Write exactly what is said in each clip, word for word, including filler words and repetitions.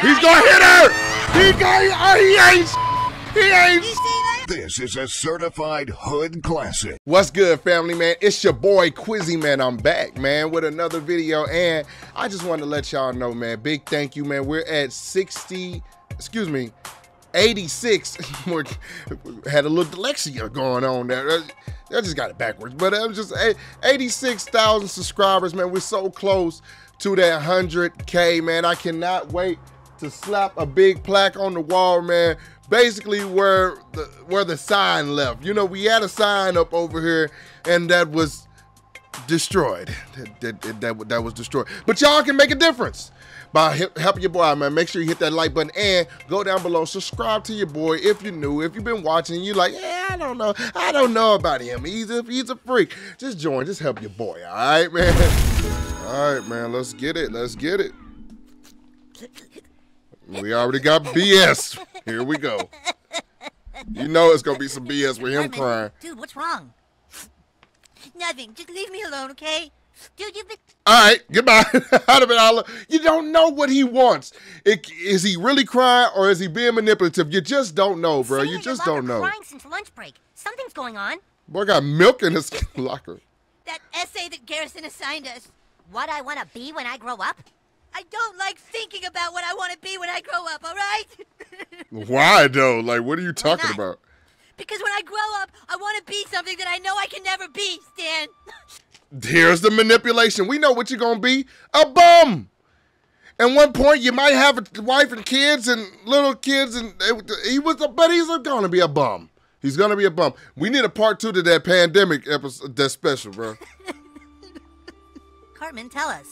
He's gonna hit her! He got, oh, he ain't He ain't This is a certified hood classic. What's good, family, man? It's your boy Quizzy, man. I'm back, man, with another video, and I just wanted to let y'all know, man, big thank you, man. We're at sixty, excuse me, eighty-six. Had a little dyslexia going on there. I just got it backwards, but it was just eighty-six thousand subscribers, man. We're so close to that one hundred K, man. I cannot wait to slap a big plaque on the wall, man. Basically where the where the sign left. You know, we had a sign up over here and that was destroyed. That, that, that, that was destroyed. But y'all can make a difference by helping your boy out, man. Make sure you hit that like button and go down below. Subscribe to your boy if you're new. If you've been watching, you're like, yeah, I don't know. I don't know about him. He's a, he's a freak. Just join. Just help your boy, all right, man? All right, man. Let's get it. Let's get it. We already got B S. Here we go. You know it's gonna be some B S with him crying. Dude, what's wrong? Nothing. Just leave me alone, okay? Dude, you've been. All right, goodbye. You don't know what he wants. It, is he really crying or is he being manipulative? You just don't know, bro. You just don't know. Crying since lunch break. Something's going on. Boy got milk in his locker. That essay that Garrison assigned us. What I want to be when I grow up. I don't like thinking about what I want to be when I grow up, all right? Why, though? Like, what are you talking about? Because when I grow up, I want to be something that I know I can never be, Stan. Here's the manipulation. We know what you're going to be. A bum. At one point, you might have a wife and kids and little kids, and he was, a, but he's going to be a bum. He's going to be a bum. We need a part two to that pandemic episode, that special, bro. Cartman, tell us.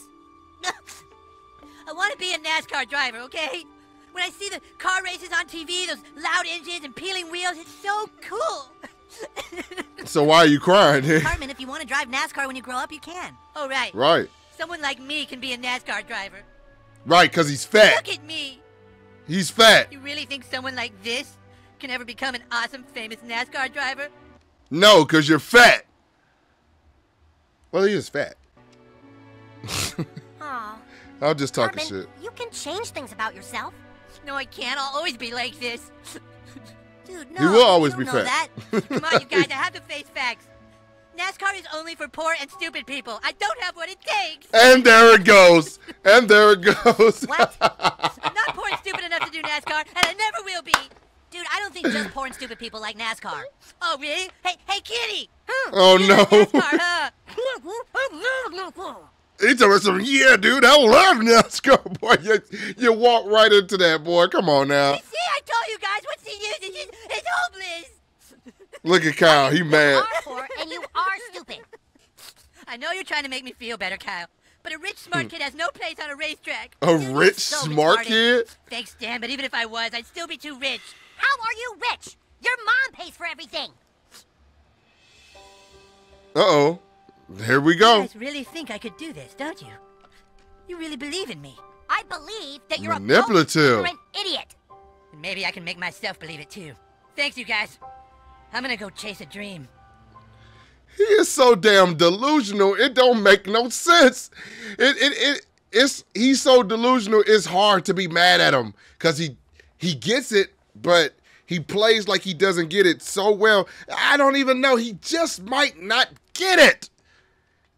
I want to be a NASCAR driver, okay? When I see the car races on T V, those loud engines and peeling wheels, it's so cool. So why are you crying? Cartman, if you want to drive NASCAR when you grow up, you can. Oh, right. Right. Someone like me can be a NASCAR driver. Right, because he's fat. Look at me. He's fat. You really think someone like this can ever become an awesome, famous NASCAR driver? No, because you're fat. Well, he is fat. Aw. I'll just talk Cartman, shit. You can change things about yourself. No, I can't. I'll always be like this. Dude, no. You will always you don't be know fat. That. Come on, you guys. I have to face facts. NASCAR is only for poor and stupid people. I don't have what it takes. And there it goes. And there it goes. What? I'm not poor and stupid enough to do NASCAR, and I never will be. Dude, I don't think just poor and stupid people like NASCAR. Oh, really? Hey, hey, kitty. Huh? Oh, you no. NASCAR, huh? It's a yeah, dude. I love NASCAR, boy. You, you walk right into that, boy. Come on now. You see, I told you guys. What's the use? It's, it's hopeless. Look at Kyle. He mad. You are poor and you are stupid. I know you're trying to make me feel better, Kyle. But a rich, smart kid has no place on a racetrack. A dude, rich, so smart kid? Thanks, Dan. But even if I was, I'd still be too rich. How are you rich? Your mom pays for everything. Uh-oh. Here we go. You guys really think I could do this, don't you? You really believe in me. I believe that you're manipulative. A you're an idiot. And maybe I can make myself believe it too. Thanks, you guys. I'm gonna go chase a dream. He is so damn delusional. It don't make no sense. It it it it's he's so delusional. It's hard to be mad at him because he he gets it, but. He plays like he doesn't get it so well. I don't even know. He just might not get it.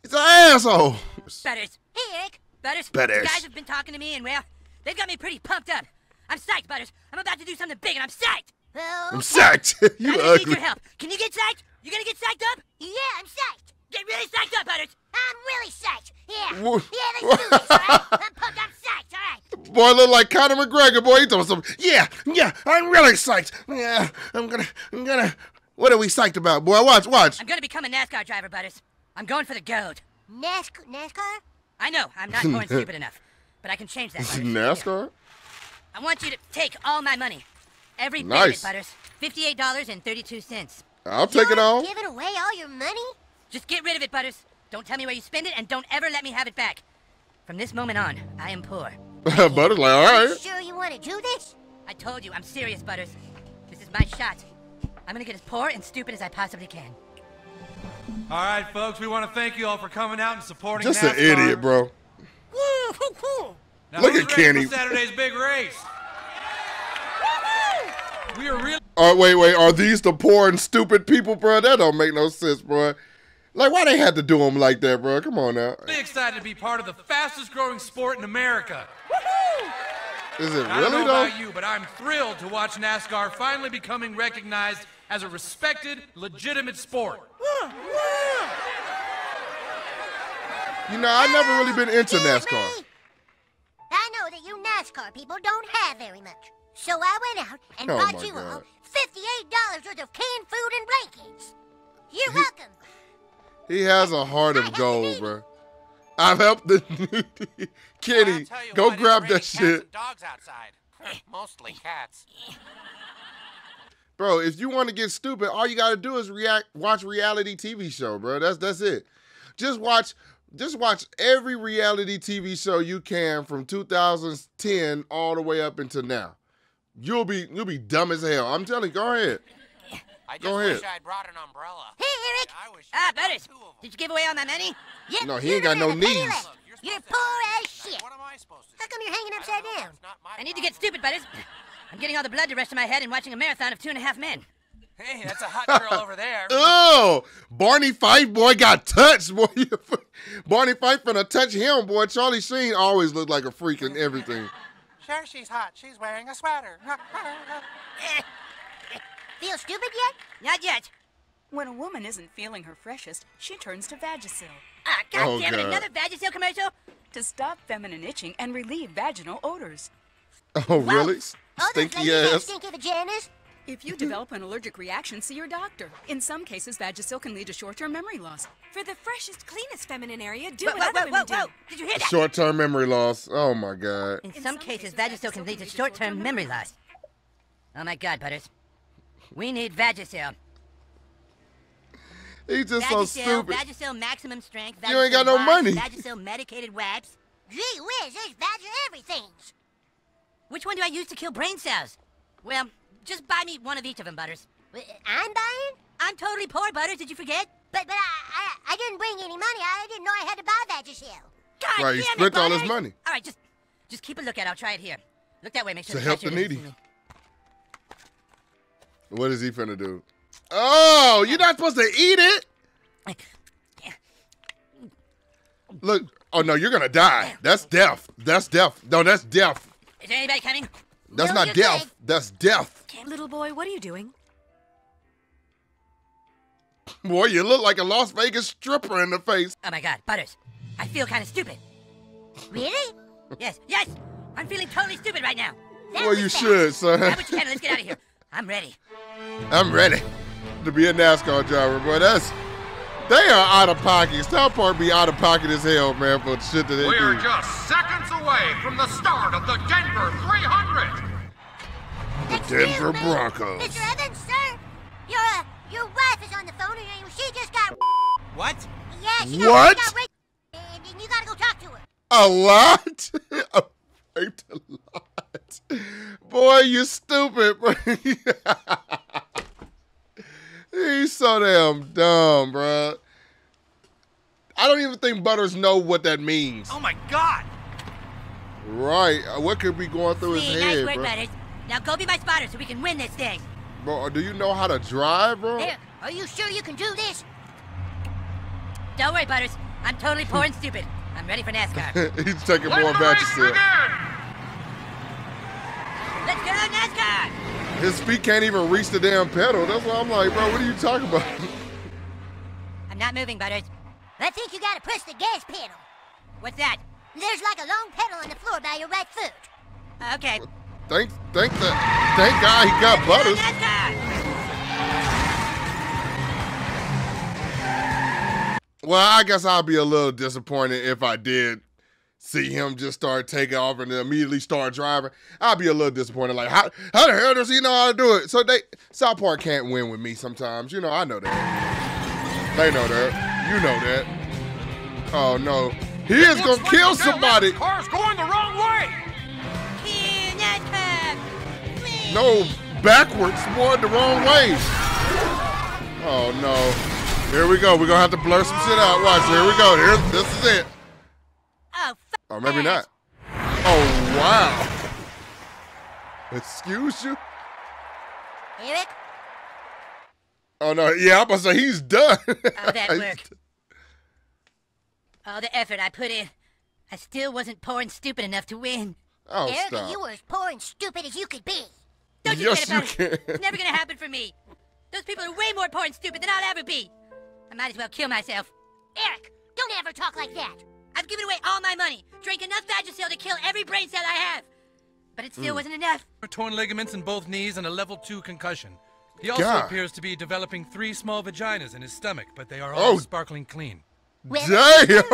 He's an asshole. Butters. Hey, Eric. Butters. Butters. You guys have been talking to me, and, well, they've got me pretty pumped up. I'm psyched, Butters. I'm about to do something big, and I'm psyched. Well, I'm psyched. You ugly. I need your help. Can you get psyched? You gonna get psyched up? Yeah, I'm psyched. Get really psyched up, Butters. I'm really psyched. Yeah. Whoa. Yeah, let's do this, all right? I'm pumped up. Boy, look like Conor McGregor. Boy, he told something. Yeah, yeah, I'm really psyched. Yeah, I'm gonna, I'm gonna. What are we psyched about, boy? Watch, watch. I'm gonna become a NASCAR driver, Butters. I'm going for the gold. NASC NASCAR? I know, I'm not going stupid enough, but I can change that. NASCAR? I want you to take all my money, every bit of it, Butters. Fifty-eight dollars and thirty-two cents. I'll take it all. Giving away all your money? Just get rid of it, Butters. Don't tell me where you spend it, and don't ever let me have it back. From this moment on, I am poor. Butters, like, all right. Are you sure you want to do this? I told you, I'm serious, Butters. This is my shot. I'm going to get as poor and stupid as I possibly can. All right, folks, we want to thank you all for coming out and supporting NASCAR. Just an idiot, bro. Woo, cool, cool. Now look at Kenny. Saturday's big race. We are really. Oh wait, wait. Are these the poor and stupid people, bro? That don't make no sense, bro. Like, why they had to do them like that, bro? Come on now. Really excited to be part of the fastest-growing sport in America. Woohoo! Is it really though? I don't know about you, but I'm thrilled to watch NASCAR finally becoming recognized as a respected, legitimate sport. Yeah, yeah. You know, I've never really been into NASCAR. I know that you NASCAR people don't have very much, so I went out and oh bought you God. all fifty-eight dollars worth of canned food and blankets. You're he, welcome. He has a heart of gold, bro. I've helped the needy. Kitty, go grab that shit. Dogs outside, mostly cats. Bro, if you want to get stupid, all you gotta do is react, watch reality T V show, bro. That's that's it. Just watch, just watch every reality T V show you can from two thousand ten all the way up until now. You'll be you'll be dumb as hell. I'm telling you, go ahead. I just go wish ahead. I brought an umbrella. Hey, Eric. Yeah, I wish ah, Butters. Did you give away all my money? Yep, no, he ain't got no knees. Look, you're you're poor as shit. What am I supposed to do? How come you're hanging upside I down? I need problem. to get stupid, Butters. I'm getting all the blood to rush to my head and watching a marathon of two and a half men. Hey, that's a hot girl over there. Oh, Barney Fife, boy, got touched, boy. Barney Fife finna touch him, boy. Charlie Sheen always looked like a freak in everything. Sure, she's hot. She's wearing a sweater. Feel stupid yet? Not yet. When a woman isn't feeling her freshest, she turns to Vagisil. Ah, God oh, damn it, God. Another Vagisil commercial? To stop feminine itching and relieve vaginal odors. Oh, wow. Really? Stinky ass. Stinky vaginas. If you develop an allergic reaction, see your doctor. In some cases, Vagisil can lead to short-term memory loss. For the freshest, cleanest feminine area, do whoa, what whoa, other whoa, women whoa, do. Whoa. Did you hear that? Short-term memory loss. Oh, my God. In, In some, some cases, cases Vagisil can lead to short-term memory, memory loss. Oh, my God, Butters. We need Vagisil. He's just Vagisil, so stupid. Vagisil maximum strength. Vagisil you ain't got no wax, money. Vagisil medicated wax. Gee whiz, there's Vagisil everything's. Which one do I use to kill brain cells? Well, just buy me one of each of them, Butters. I'm buying? I'm totally poor, Butters. Did you forget? But but I I, I didn't bring any money. I didn't know I had to buy Vagisil. God right, damn it, Butters! Right, he spent all his money. All right, just just keep a look at. I'll try it here. Look that way. Make sure to help the needy. What is he finna do? Oh, you're not supposed to eat it. Look. Oh no, you're gonna die. That's death. That's death. No, that's death. Is there anybody coming? That's no, not death. Dead. That's death. Little boy, what are you doing? Boy, you look like a Las Vegas stripper in the face. Oh my God, Butters. I feel kind of stupid. Really? Yes, yes. I'm feeling totally stupid right now. That well, you bad. should, son. Grab what you can, let's get out of here. I'm ready. I'm ready to be a NASCAR driver, boy. That's... They are out of pocket. South Park be out of pocket as hell, man, for the shit that they do. We are just seconds away from the start of the Denver three hundred. The Excuse Denver me, Broncos. Mister Evans, sir, your uh, your wife is on the phone and she just got. What? Yeah, she got. What? She got raped, and you gotta go talk to her. A lot. Raped a lot. Boy, you stupid, bro. He's so damn dumb, bro. I don't even think Butters know what that means. Oh my God! Right, what could be going through Sweet, his head, nice work, bro? Butters. Now go be my spotter so we can win this thing. Bro, do you know how to drive, bro? Hey, are you sure you can do this? Don't worry, Butters. I'm totally poor and stupid. I'm ready for NASCAR. He's taking Let more matches. Let's go, NASCAR! His feet can't even reach the damn pedal. That's why I'm like, bro, what are you talking about? I'm not moving, Butters. I think you gotta push the gas pedal. What's that? There's like a long pedal on the floor by your right foot. Okay. Well, thank, thank the, thank God he got Butters. Well, I guess I'll be a little disappointed if I did see him just start taking off and then immediately start driving. I'll be a little disappointed. Like, how how the hell does he know how to do it? So they South Park can't win with me sometimes. You know, I know that. They know that. You know that. Oh no, he it is gonna like kill somebody. Car's going the wrong way. No, backwards, more the wrong way. Oh no, here we go. We're gonna have to blur some shit out. Watch. Here we go. Here, this is it. Oh, maybe not. Oh, wow. Excuse you? Eric? Oh, no. Yeah, I'm going to say he's done. All that work. All the effort I put in. I still wasn't poor and stupid enough to win. Oh, Eric, stop. You were as poor and stupid as you could be. Don't you yes, forget about you it. Can. It's never going to happen for me. Those people are way more poor and stupid than I'll ever be. I might as well kill myself. Eric, don't ever talk like that. I've given away all my money, drank enough Vagisil to kill every brain cell I have. But it still mm. wasn't enough. Torn ligaments in both knees and a level two concussion. He also God. appears to be developing three small vaginas in his stomach, but they are all oh. sparkling clean. Well, damn! Just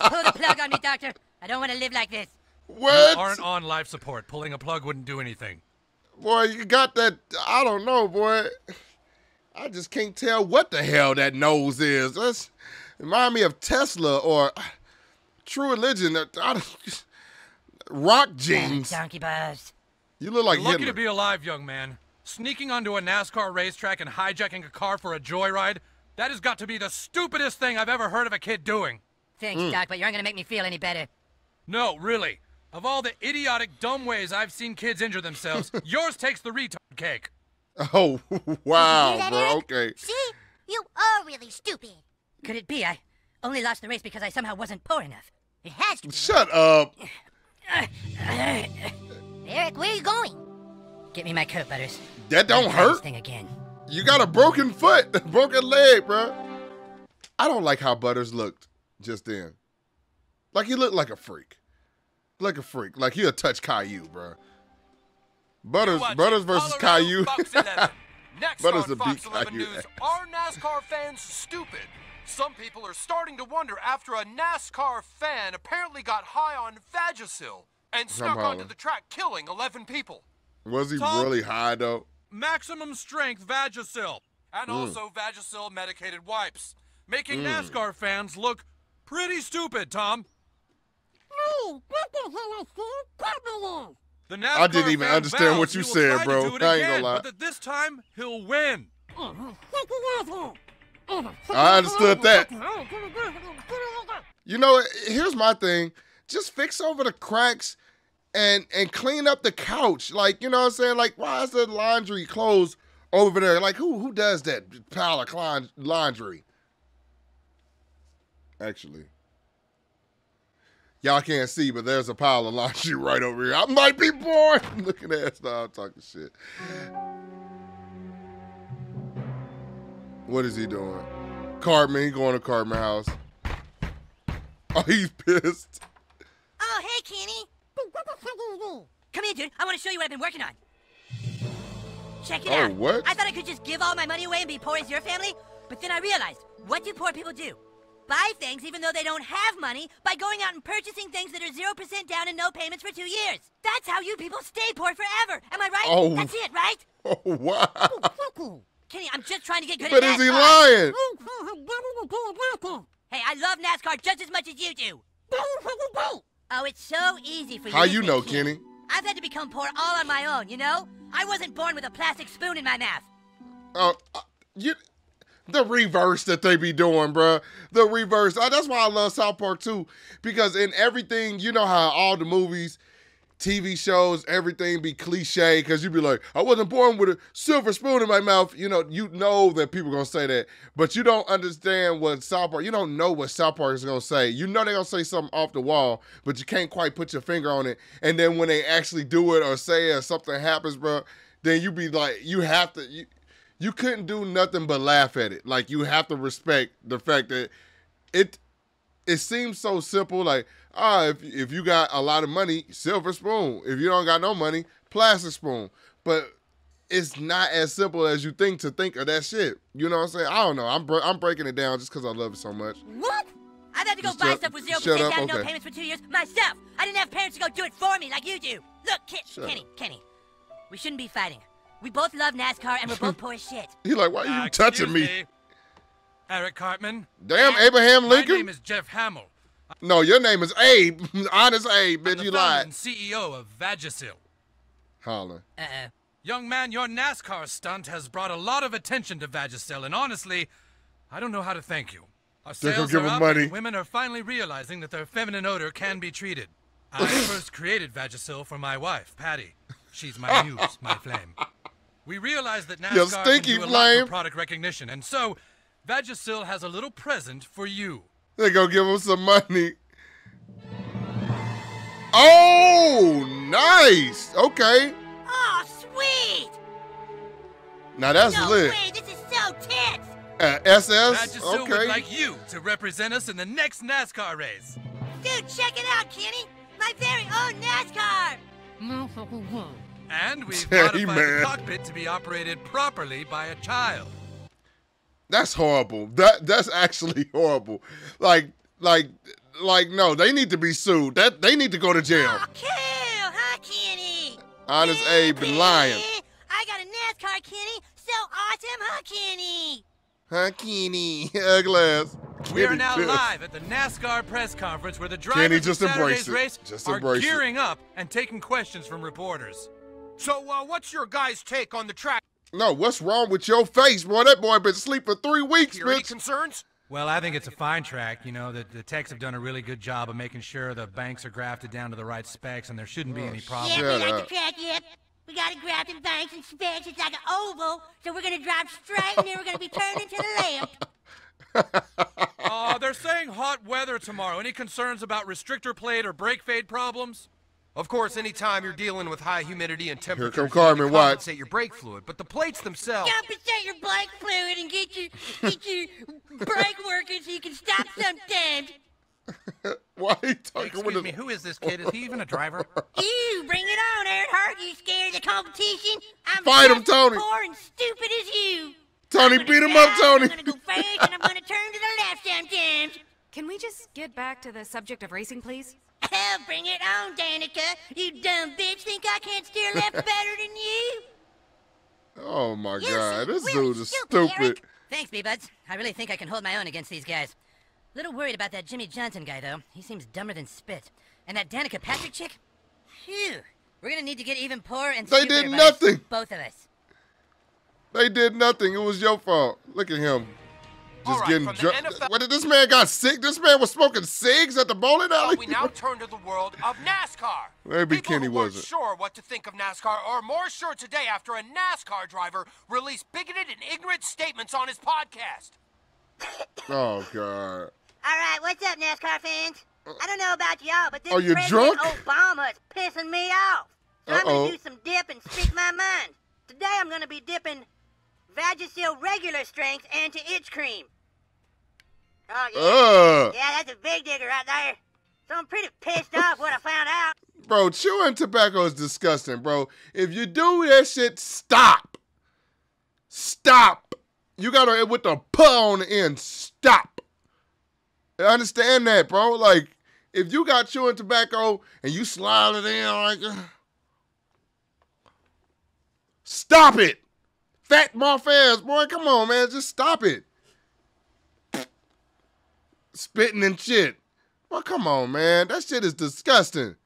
pull the plug on me, doctor. I don't want to live like this. What? You aren't on life support. Pulling a plug wouldn't do anything. Boy, you got that, I don't know, boy. I just can't tell what the hell that nose is. That's remind me of Tesla or True Religion. I don't, rock jeans. Donkey buzz. You look like You're Hitler. Lucky to be alive, young man. Sneaking onto a NASCAR racetrack and hijacking a car for a joyride? That has got to be the stupidest thing I've ever heard of a kid doing. Thanks, mm. Doc, but you aren't going to make me feel any better. No, really. Of all the idiotic, dumb ways I've seen kids injure themselves, yours takes the retard cake. Oh, wow, bro, Eric? Okay. See? You are really stupid. Could it be I only lost the race because I somehow wasn't poor enough? It has to be. Shut up. Eric, where are you going? Get me my coat, Butters. That don't hurt. This thing again. You got a broken foot, broken leg, bro. I don't like how Butters looked just then. Like he looked like a freak. Like a freak. Like he'll touch Caillou, bro. Butters, Butters versus Caillou. Next Butters on Fox eleven News, are NASCAR fans stupid? Some people are starting to wonder after a NASCAR fan apparently got high on Vagisil and snuck onto the track, killing eleven people. Was he Tom, really high, though? Maximum strength Vagisil, and mm. also Vagisil medicated wipes, making mm. NASCAR fans look pretty stupid, Tom. No, what the hell is that? The NASCAR I didn't even understand what you said, bro. I ain't gonna lie. But this time, he'll win. I understood that. You know, here's my thing. Just fix over the cracks and and clean up the couch. Like, you know what I'm saying? Like, why is the laundry clothes over there? Like, who who does that pile of laundry? Actually. Y'all can't see, but there's a pile of laundry right over here. I might be born. Looking at style talking shit. What is he doing? Cartman, he going to Cartman house. Oh, he's pissed. Oh, hey, Kenny. Come here, dude. I want to show you what I've been working on. Check it oh, out. Oh, what? I thought I could just give all my money away and be poor as your family, but then I realized, what do poor people do? Buy things even though they don't have money by going out and purchasing things that are zero percent down and no payments for two years. That's how you people stay poor forever. Am I right? Oh. That's it, right? Oh, wow. Kenny, I'm just trying to get good but at NASCAR. But is he lying? Hey, I love NASCAR just as much as you do. Oh, it's so easy for you. How you know, Kenny? I've had to become poor all on my own, you know? I wasn't born with a plastic spoon in my mouth. Oh, uh, you... The reverse that they be doing, bruh. The reverse. Oh, that's why I love South Park, too. Because in everything, you know how all the movies, T V shows, everything be cliche. Because you be like, I wasn't born with a silver spoon in my mouth. You know, you know that people going to say that. But you don't understand what South Park, you don't know what South Park is going to say. You know they're going to say something off the wall, but you can't quite put your finger on it. And then when they actually do it or say it or something happens, bruh, then you be like, you have to... You, You couldn't do nothing but laugh at it. Like, you have to respect the fact that it it seems so simple. Like, ah, if, if you got a lot of money, silver spoon. If you don't got no money, plastic spoon. But it's not as simple as you think to think of that shit. You know what I'm saying? I don't know. I'm I'm breaking it down just because I love it so much. What? I've had to go just buy shut, stuff with zero percent down okay. no payments for two years myself. I didn't have parents to go do it for me like you do. Look, Ken, Kenny, up. Kenny, we shouldn't be fighting. We both love NASCAR and we're both poor as shit. He like, why are you uh, touching me? me? Eric Cartman. Damn, Eric, Abraham Lincoln. My name is Jeff Hammill. No, your name is Abe. Honest Abe, bitch, you lied. I'm the C E O of Vagisil. Holler. Uh-oh. Young man, your NASCAR stunt has brought a lot of attention to Vagisil, and honestly, I don't know how to thank you. Our sales are up, and women are finally realizing that their feminine odor can be treated. I first created Vagisil for my wife, Patty. She's my muse, my flame. We realized that NASCAR can do a lot for product recognition, and so Vagisil has a little present for you. They gonna give him some money. Oh, nice. Okay. Oh, sweet. Now that's no lit. Way. This is so tense. Uh, S S. Vagisil okay. would like you to represent us in the next NASCAR race. Dude, check it out, Kenny. My very own NASCAR. And we've modified hey, the cockpit to be operated properly by a child. That's horrible. That that's actually horrible. Like like like no, they need to be sued. That they need to go to jail. Oh, cool, huh, Kenny? Honest yeah, Abe been lying. I got a NASCAR, Kenny. So awesome, huh, Kenny? Huh, Kenny? Yeah, glass. We are now live at the NASCAR press conference where the drivers of Saturday's race just are gearing it. up and taking questions from reporters. So, uh, what's your guys' take on the track? No, what's wrong with your face, boy? That boy been asleep for three weeks, bitch. Any concerns? Well, I think it's a fine track. You know, the, the techs have done a really good job of making sure the banks are grafted down to the right specs, and there shouldn't be oh, any problems. Yeah, we got the track, yep. We got to graft and banks and specs. It's like an oval, so we're going to drive straight, and then we're going to be turning to the left. uh, they're saying hot weather tomorrow. Any concerns about restrictor plate or brake fade problems? Of course, anytime you're dealing with high humidity and temperature, Here come Cartman, you can compensate your brake fluid, but the plates themselves... Compensate your brake fluid and get your, get your brake working so you can stop sometimes. Why are you talking Excuse with me, his... who is this kid? Is he even a driver? Ew, bring it on, Earnhardt. You scared of the competition? I'm Fight him, Tony. poor and stupid as you. Tony, beat him up, Tony. I'm going to go fast, and I'm going to turn to the left sometimes. Can we just get back to the subject of racing, please? Oh, bring it on, Danica. You dumb bitch. Think I can't steer left better than you? Oh, my you God. This dude is stupid. stupid. Thanks, B-Buds. I really think I can hold my own against these guys. Little worried about that Jimmy Johnson guy, though. He seems dumber than spit. And that Danica Patrick chick? Phew. We're going to need to get even poorer and They did nothing. Both of us. They did nothing. It was your fault. Look at him. Just right, getting drunk. What did this man got sick? This man was smoking cigs at the bowling alley? So we now turn to the world of NASCAR. Maybe People Kenny who wasn't. sure what to think of NASCAR are more sure today after a NASCAR driver released bigoted and ignorant statements on his podcast. Oh, God. All right, what's up, NASCAR fans? I don't know about y'all, but this are you President drunk? Obama is pissing me off. So uh -oh. I'm going to do some dip and speak my mind. Today I'm going to be dipping Vagisil regular strength anti-itch cream. Oh, yeah. Uh, yeah, that's a big digger right there. So I'm pretty pissed off what I found out. Bro, chewing tobacco is disgusting, bro. If you do that shit, stop. Stop. You got to, with the puh on the end, stop. I understand that, bro. Like, if you got chewing tobacco and you slide it in, like, uh, stop it. Fat mouth ass, boy, come on, man. Just stop it. Spitting and shit. Well, come on, man. That shit is disgusting.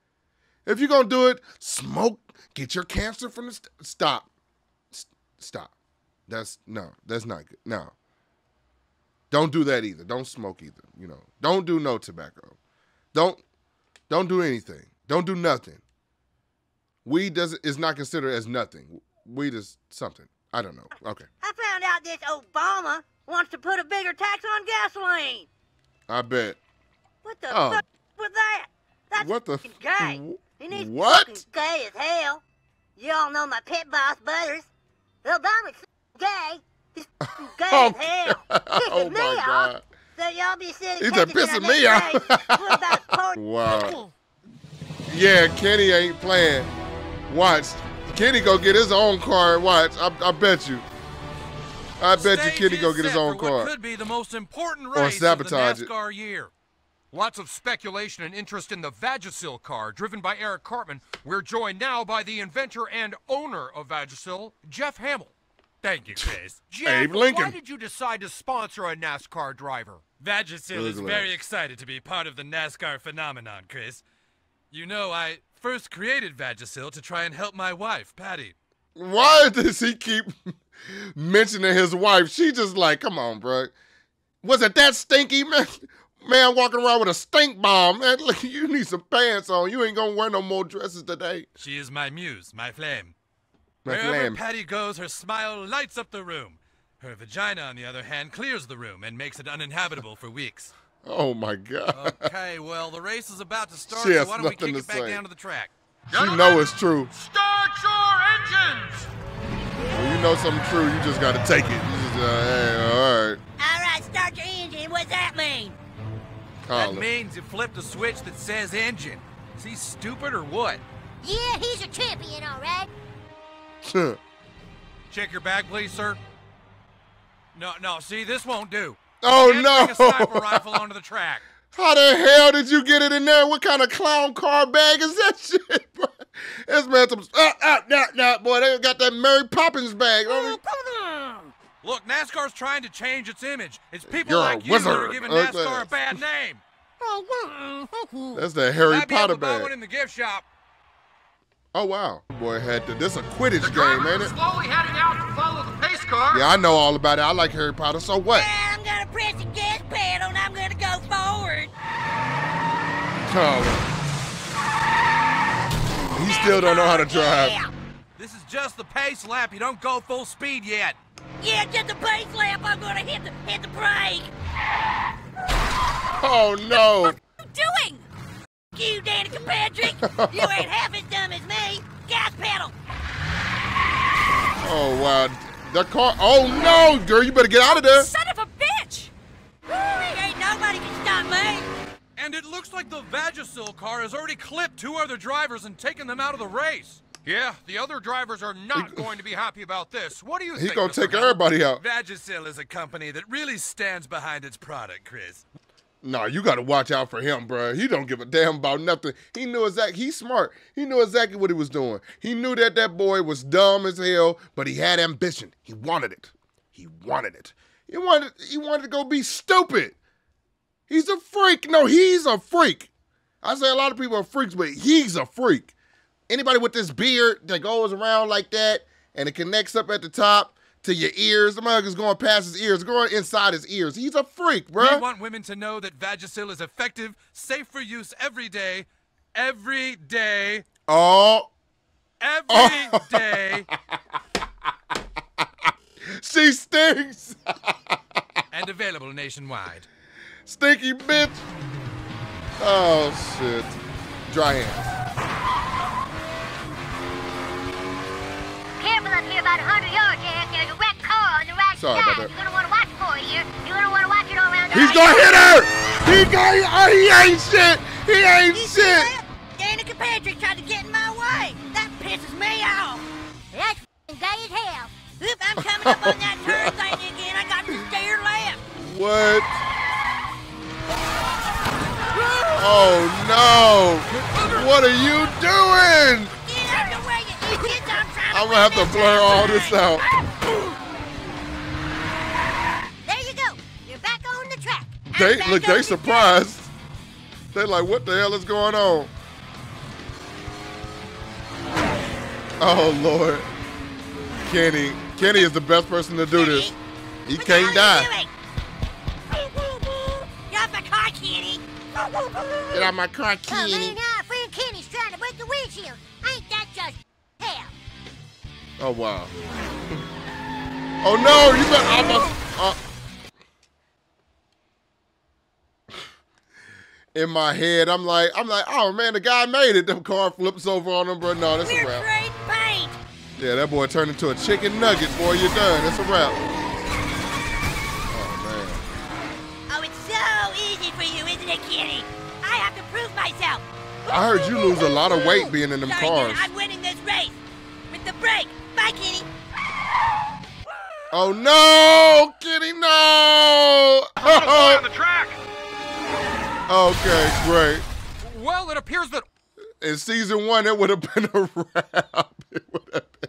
If you're going to do it, smoke. Get your cancer from the... St stop. S stop. That's... No. That's not good. No. Don't do that either. Don't smoke either. You know. Don't do no tobacco. Don't... Don't do anything. Don't do nothing. Weed doesn't, is not considered as nothing. Weed is something. I don't know. Okay. I found out this Obama wants to put a bigger tax on gasoline. I bet. What the oh. fuck was that? That's what the fucking gay. And he's what? fucking gay as hell. Y'all know my pit boss, Butters. Obama's gay. He's fucking gay oh, as hell. Oh my me God. Off, so y'all be sitting He's a pissing me off. Wow. Yeah, Kenny ain't playing. Watch. Kenny go get his own car and watch. I, I bet you. I bet Stage you Kenny go get his own car. Could be the most important race or sabotage of the NASCAR it. year. Lots of speculation and interest in the Vagisil car, driven by Eric Cartman. We're joined now by the inventor and owner of Vagisil, Jeff Hammill. Thank you, Chase. Jeff, Abe Lincoln. Why did you decide to sponsor a NASCAR driver? Vagisil is very excited to be part of the NASCAR phenomenon, Chris. You know, I... first created Vagisil to try and help my wife, Patty. Why does he keep mentioning his wife? She just like, come on, bro. Was it that stinky, man? Man walking around with a stink bomb. Man, look, you need some pants on. You ain't gonna wear no more dresses today. She is my muse, my flame. My Wherever flame. Patty goes, her smile lights up the room. Her vagina, on the other hand, clears the room and makes it uninhabitable for weeks. Oh, my God. Okay, well, the race is about to start, so why don't we kick it back down to the track? You know it's true. Start your engines! Well, you know something true, you just got to take it. You just, uh, hey, all right. All right, start your engine. What's that mean? That means you flipped a switch that says engine. Is he stupid or what? Yeah, he's a champion, all right. Sure. Check your bag, please, sir. No, no, see, this won't do. Oh, you can't no. Bring a sniper rifle onto the track. How the hell did you get it in there? What kind of clown car bag is that shit, bro? This man's some. Ah, ah, nah, nah, boy, they got that Mary Poppins bag. Oh, come on. Look, NASCAR's trying to change its image. It's people You're like you that are giving NASCAR okay. a bad name. That's the Harry Might Potter be able to bag. Buy one in the gift shop. Oh, wow. Boy, had to, this is a Quidditch the game, ain't it? Slowly heading out to follow the pace car. Yeah, I know all about it. I like Harry Potter, so what? Well, I'm going to press the gas pedal, and I'm going to go forward. Oh. He still don't know how to drive. Yeah. This is just the pace lap. You don't go full speed yet. Yeah, just the pace lap. I'm going to hit the, hit the brake. Oh, no. What the fuck are you doing? You, Danica Patrick! You ain't half as dumb as me! Gas pedal! Oh, wow. The car. Oh, no, girl, you better get out of there! Son of a bitch! Ooh, ain't nobody can stop me! And it looks like the Vagisil car has already clipped two other drivers and taken them out of the race. Yeah, the other drivers are not going to be happy about this. What do you he think? He's gonna take everybody out. Vagisil is a company that really stands behind its product, Chris. No, nah, you got to watch out for him, bro. He don't give a damn about nothing. He knew exactly. He's smart. He knew exactly what he was doing. He knew that that boy was dumb as hell, but he had ambition. He wanted it. He wanted it. He wanted. He wanted to go be stupid. He's a freak. No, he's a freak. I say a lot of people are freaks, but he's a freak. Anybody with this beard that goes around like that and it connects up at the top to your ears. The mug is going past his ears, going inside his ears. He's a freak, bro. We want women to know that Vagisil is effective, safe for use every day, every day. Oh. Every oh. day. She stinks. And available nationwide. Stinky bitch. Oh, shit. Dry hands. Careful up here, about a hundred yards, yeah. There's a wreck car on the right Sorry side. About that. You're gonna want to watch for you. You're gonna want to watch it all around. He's gonna hit her. He got. Oh, he ain't shit. He ain't He's shit. Danica Patrick tried to get in my way. That pisses me off. That's gay as hell. If I'm coming up on that turn thing again, I got to steer left. What? Oh no! What are you doing? Get out of the way, you idiots! I'm trying to. I'm gonna have to blur all this out. They, look, they surprised. They like, what the hell is going on? Oh, Lord. Kenny. Kenny is the best person to do this. He can't die. Get out my car, Kenny. Get out my car, Kenny. Oh, man, our friend Kenny's trying to break the windshield. Ain't that just hell? Oh, wow. Oh, no. You better almost... Uh, In my head, I'm like, I'm like, oh man, the guy made it. The car flips over on him, bro. No, that's We're a wrap. Great fight. Yeah, that boy turned into a chicken nugget, boy. You're done. That's a wrap. Oh man. Oh, it's so easy for you, isn't it, Kenny? I have to prove myself. I heard you lose a lot of weight being in them Sorry, cars. Dude, I'm winning this race with the brake. Bye, Kenny. Oh no, Kenny, no! Oh. On the track. Okay, great. Well, it appears that in season one it would have been a wrap. It would have been.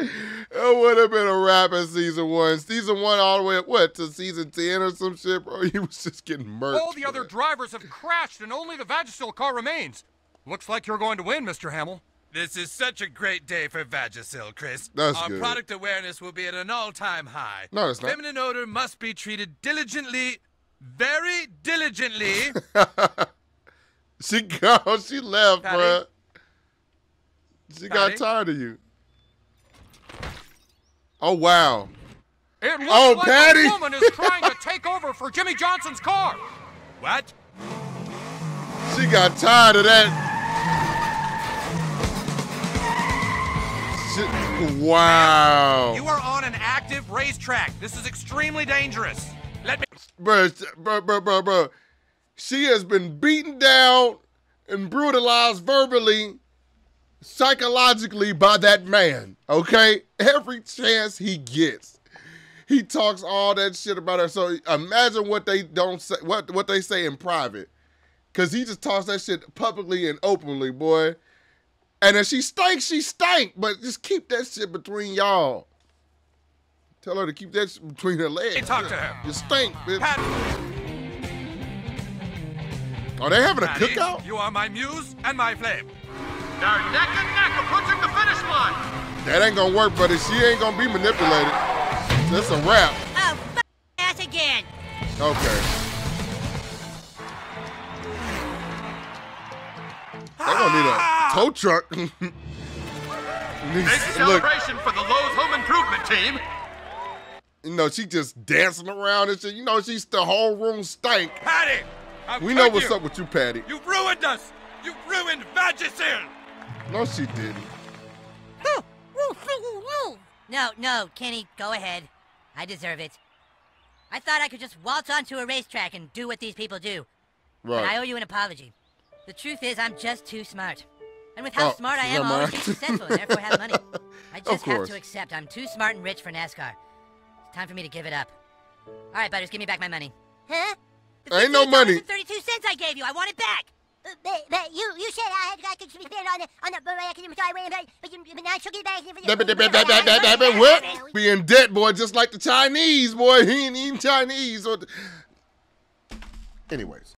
A, it would have been a wrap in season one. Season one all the way up what to season ten or some shit, bro. He was just getting murked. All the other that. drivers have crashed, and only the Vagisil car remains. Looks like you're going to win, Mister Hamill. This is such a great day for Vagisil, Chris. That's Our good. product awareness will be at an all-time high. No, it's not. Feminine odor must be treated diligently. very diligently. She gone. She left, Patty. Bro. She Patty. got tired of you. Oh, wow. It looks oh, like Patty. a woman is trying to take over for Jimmy Johnson's car. What? She got tired of that. Wow. You are on an active racetrack. This is extremely dangerous. Let me. Bro, bro, bro, bro, bro. She has been beaten down and brutalized verbally, psychologically by that man, okay? Every chance he gets. He talks all that shit about her. So imagine what they don't say, what, what they say in private. Cause he just talks that shit publicly and openly, boy. And if she stank, she stank. But just keep that shit between y'all. Tell her to keep that shit between her legs. Hey, talk to her. You stink, bitch. Patty. Are they having Patty, a cookout? You are my muse and my flame. They're neck and neck approaching the finish line. That ain't gonna work, buddy. She ain't gonna be manipulated. That's a wrap. Oh, fuck ass again. Okay. They're gonna need a tow truck. Big celebration Look. for the Lowe's Home Improvement team. You know, she just dancing around and shit. You know, she's the whole room stank. Patty! I've we know what's you. up with you, Patty. You ruined us! You ruined Vagisil! No, she didn't. No, no, Kenny, go ahead. I deserve it. I thought I could just waltz onto a racetrack and do what these people do. Right. But I owe you an apology. The truth is, I'm just too smart. And with how oh, smart I am, I'll always be successful and therefore have money. I just have to accept I'm too smart and rich for NASCAR. It's time for me to give it up. All right, Butters, give me back my money. Huh? The Ain't no money. thirty-two cents I gave you. I want it back. Uh, but, but you, you said I had to spend on the, on the, I couldn't try waiting, but you, but now I took it back. What? Be in debt, boy, just like the Chinese, boy. He ain't eating Chinese. Anyways.